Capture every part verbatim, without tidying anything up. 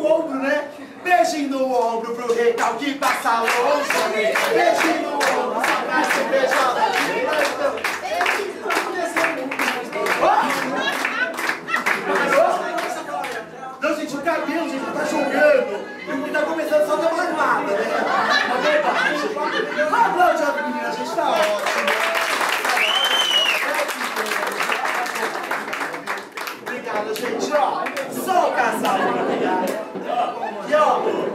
pro ombro, né? Beijinho no ombro pro recalque passa longe. Beijinho no ombro, saudade se beijando. Não, gente, o cabelo, gente, tá jogando. E tá começando só a dar uma armada, né? Na verdade. Aplaude a menina, a gente tá ótimo. Gente, ó, só o casal pra pegar. E ó, eu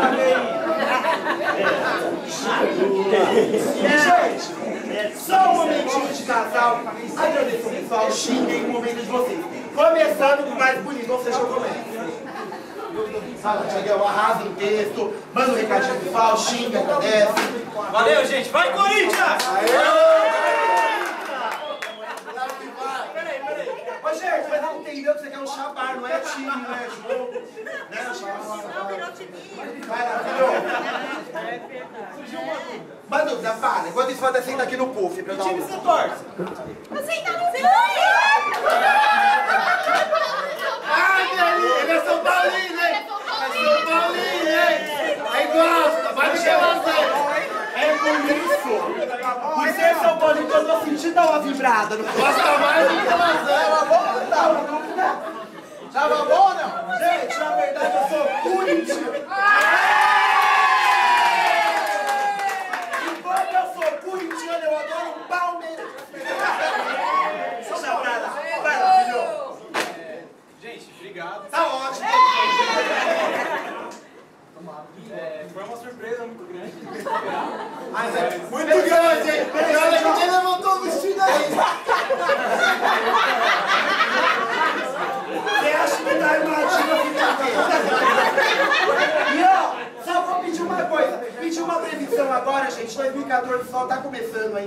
paguei. Gente, só um momentinho de casal. Agradeço o pessoal, xinguem o momento de vocês. Começando com o mais bonito, vocês já começam. Tiagão, arrasa o texto, manda um recadinho pro pessoal, xinga, agradece. Valeu, gente, vai Corinthians! Aê! Gente, mas não entendeu que você quer um chabar, não é time, não é jogo. Né? Vai lá, filho. Surgiu uma dúvida. Uma dúvida, para. Enquanto isso, você senta aqui no puff pra eu dar uma... Que time você torce? Eu sento no puff! Ai, Dani, ele é São Paulinho, hein? É São Paulinho, hein? Aí gosta, vai me chamar você. É por isso. Por ser São Paulo, então eu tô sentindo dar uma vibrada. Não gosta mais do que elas eram. Tava bom, não? Gente, na verdade eu sou corintiano. E quando eu sou corintiano, eu adoro o Palmeiras. Deixa eu pra lá. Vai lá, filho. Gente, obrigado. Tá ótimo. É, foi uma surpresa muito grande. Mas é muito grande, hein? E olha, a gente levantou o vestido aí. Você acha que dá imagina que tá aqui? E ó, só vou pedir uma coisa. Pedir uma previsão agora, gente. dois mil e quatorze só tá começando ainda.